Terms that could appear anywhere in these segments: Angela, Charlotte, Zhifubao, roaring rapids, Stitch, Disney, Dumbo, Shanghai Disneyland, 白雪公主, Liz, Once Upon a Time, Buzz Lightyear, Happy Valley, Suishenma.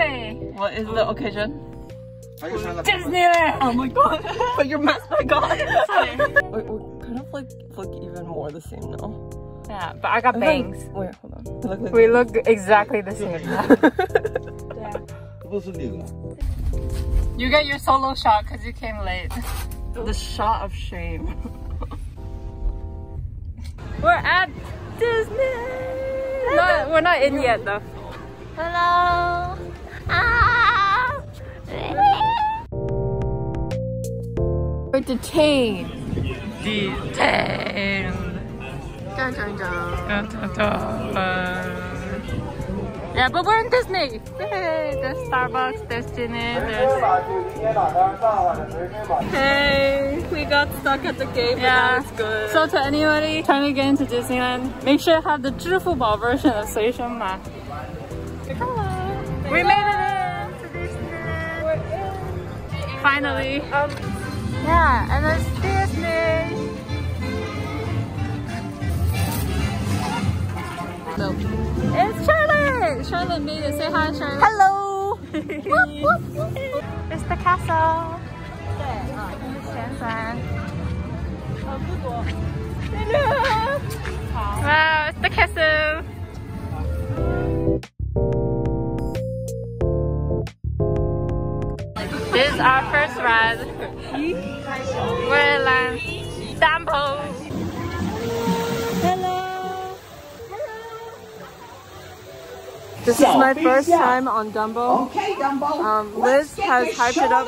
birthday! What is the occasion? Disneyland! Oh my god! Put your mask back on! We're kind of like even more the same now. Yeah, but I got bangs. Wait, hold on. We look exactly the same now. Yeah. You get your solo shot because you came late. The shot of shame. We're at Disney! We're not in yet though. Hello! Ah! We're detained! Dun, dun, dun. Dun, dun, dun. Yeah, but we're in Disney! Hey, there's Starbucks, there's Disney, there's... Hey! We got stuck at the gate, but yeah, that was good. So to anybody trying to get into Disneyland, make sure you have the Zhifubao version of Suishenma. We made it in to Disneyland! We're in! Finally! Yeah, and it's Disney! No. It's Charlotte! Charlotte made it. Say hi, Charlotte. Hello! Whoop, whoop, whoop, whoop. It's the castle. Hello! Wow, it's the castle! This is our first ride. We're in Dumbo. Hello. Hello. This is my first time on Dumbo. Okay, Dumbo. Liz has hyped it up.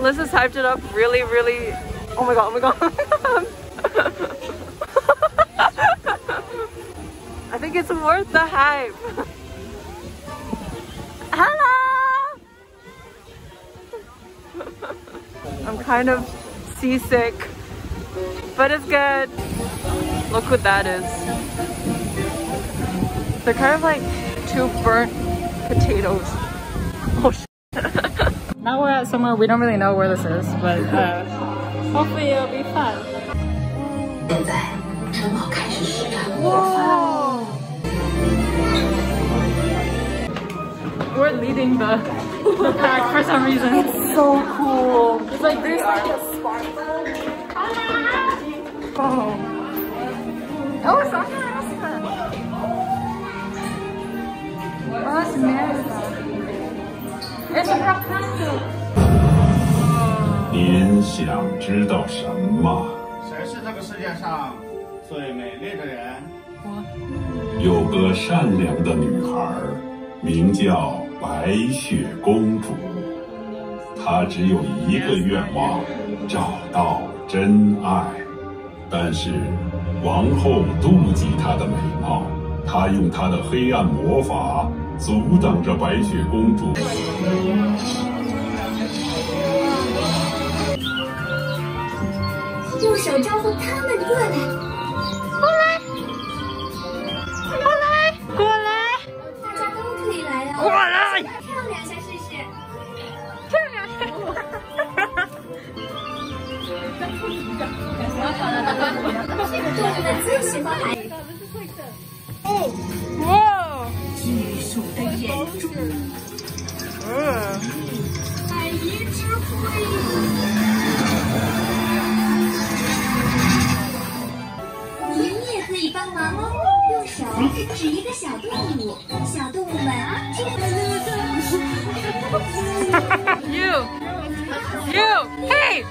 Liz has hyped it up really, really. Oh my god! Oh my god! I think it's worth the hype. Hello. I'm kind of seasick, but it's good. Look what that is. They're kind of like two burnt potatoes. Oh shit. Now we're at somewhere we don't really know where this is, but hopefully it'll be fun. Whoa! We're leading the pack for some reason. So cool. It's like there's like a sparkler. Oh. Oh, it's on Alaska. Oh, it's America. It's a Alaska. You want to know what? Who is the most beautiful person on this planet? 她只有一个愿望，找到真爱。但是，王后妒忌她的美貌，她用她的黑暗魔法阻挡着白雪公主。用手招呼他们过来，过来，过来，过来，大家都可以来啊！过来，漂亮一下试试。 您也可以帮忙哦，用手指一个小动物，小动物们啊。You, hey,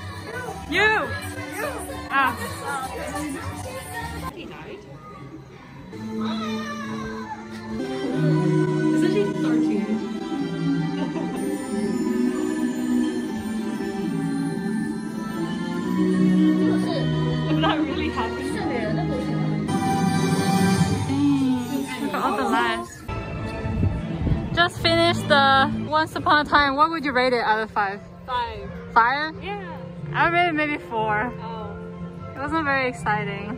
you. Isn't she so cute? I'm not really happy. Look at all the lights. Just finished the Once Upon a Time. What would you rate it out of 5? 5. 5? Yeah. I would rate it maybe 4. It wasn't very exciting,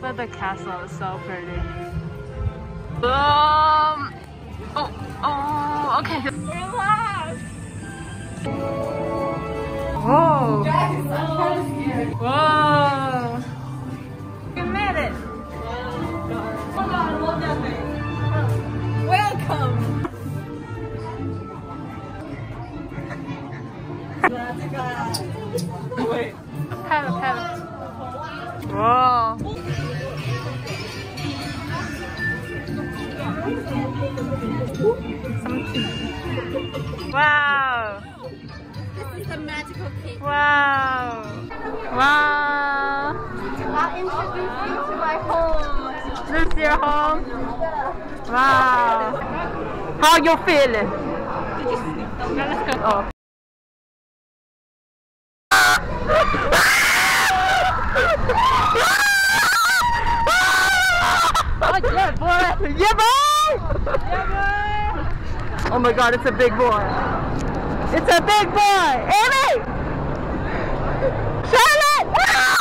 but the castle is so pretty. Oh, okay. Relax. Whoa. That is so scary. Whoa. We made it. Oh God, I love that thing. Welcome. Wait. Have it. Whoa. Wow. This is a magical cake. Wow. Wow. I'll introduce you to my home. This is your home? Yeah. Wow. How you feeling? Yeah, let's go. Oh. Yeah, boy! Yeah, boy! Oh my god, it's a big boy. It's a big boy! Amy! Charlotte! Yeah,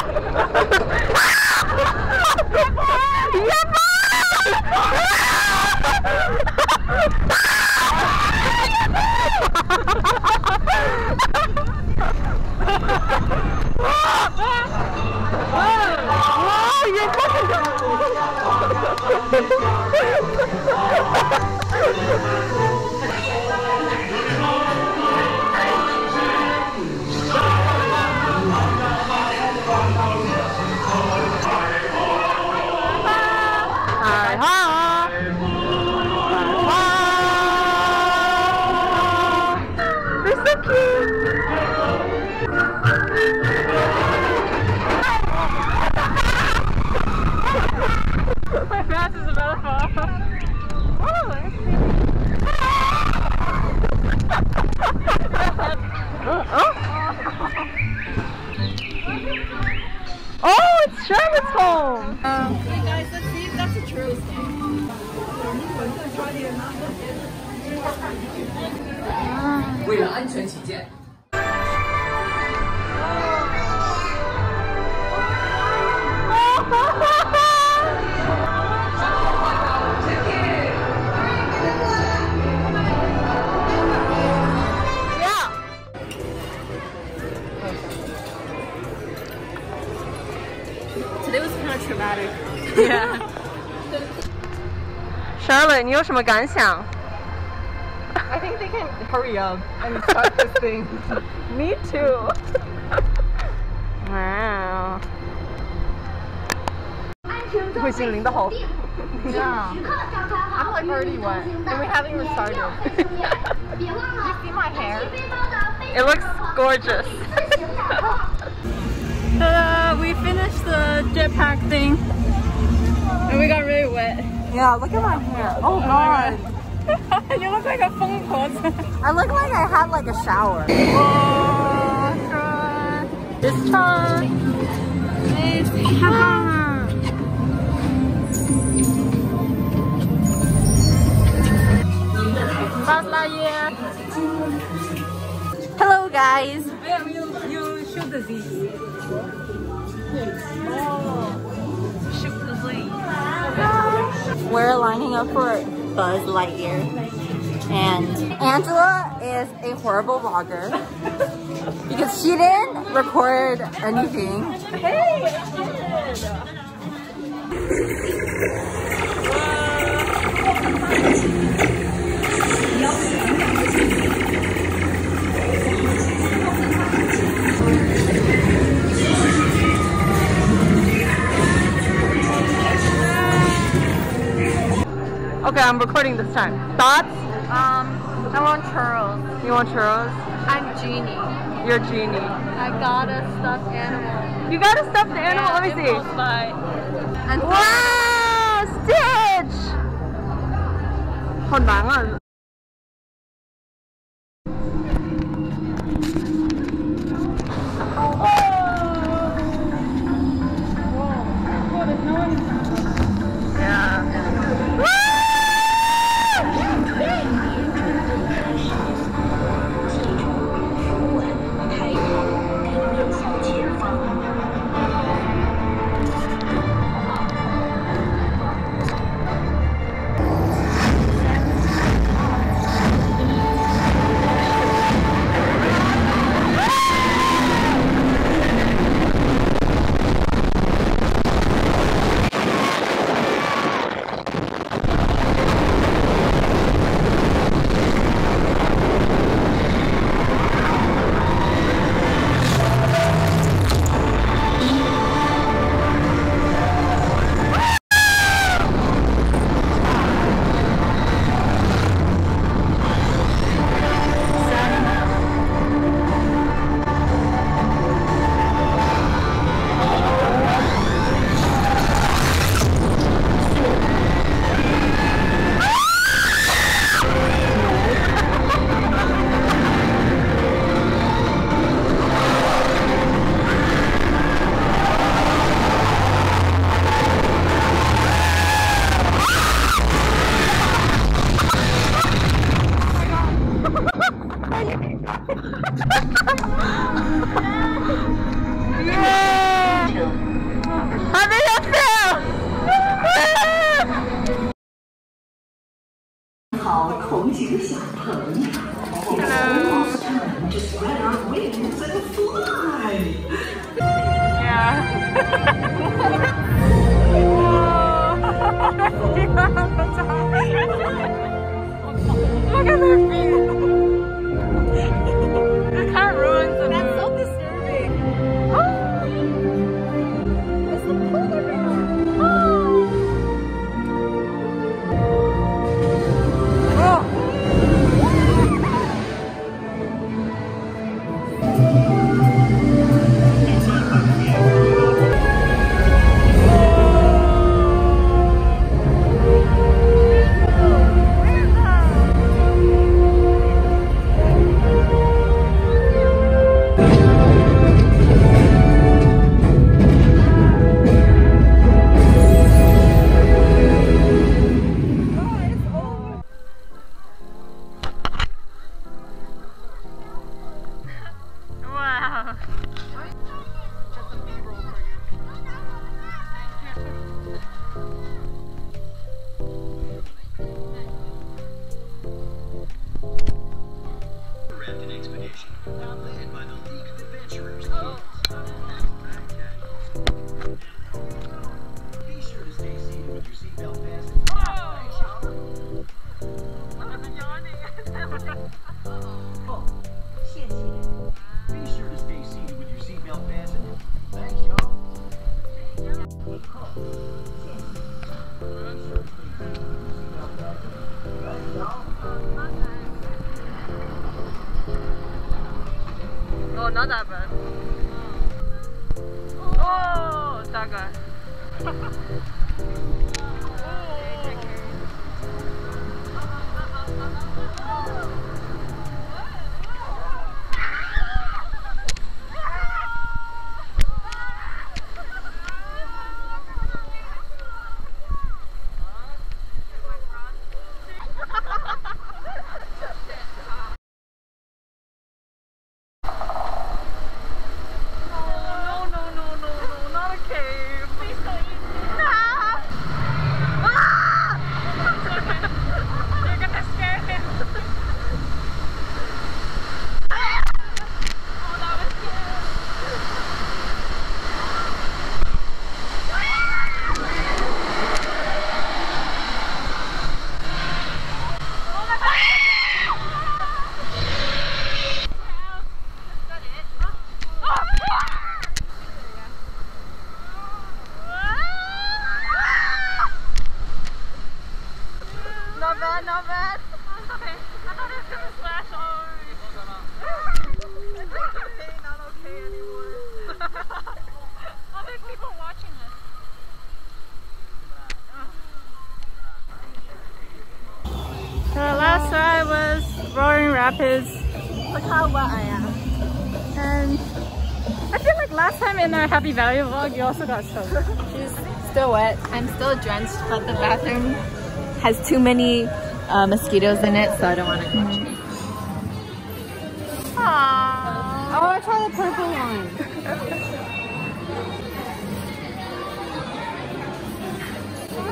Charlotte's home! Hey guys, let's see if that's a true thing. 为了安全起见 Traumatic. Yeah. Charlotte, 你有什么感想? I think they can hurry up and start this thing. Me too. Wow. 会心灵的好。Yeah. I'm like already wet, and we haven't even started. You see my hair? It looks gorgeous. We finished the jetpack thing and we got really wet. Yeah, look at my hair. Oh god. You look like a phone call. I look like I had like a shower. Oh, try. This time. Amazing. Buzz Lightyear. Hello guys. Yeah, you shoot the Z. Oh. Shoot the lead. We're lining up for Buzz Lightyear, and Angela is a horrible vlogger because she didn't record anything. Hey, okay, I'm recording this time. Thoughts? I want churros. You want churros? I'm Genie. You're Genie. I got a stuffed animal. You got a stuffed animal? Let me see. And wow! Stitch! Hold on. Hello. To spread our wings and fly. Yeah. Look at their feet. It kind of ruins the mood. That's so disturbing. Oh. It's the polar bear. Oh, not that bad. Oh, that guy. Roaring Rapids. Look how wet I am. And I feel like last time in our Happy Valley vlog, you also got soaked. She's still wet. I'm still drenched, but the bathroom has too many mosquitoes in it, so I don't want to go change. Aww. Oh, I tried the purple one.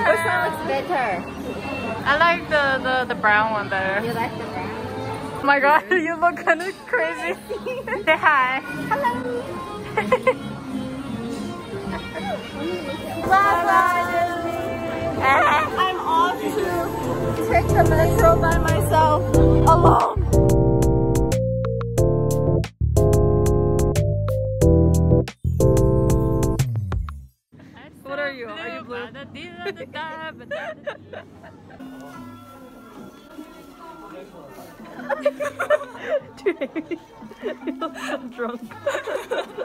This one looks better. I like the brown one better. You like the brown? Oh my god, you look kind of crazy. Say hi. Hello. Bye. I'm off to take the metro by myself alone. What are you? Are you blue? Dude, I feel drunk.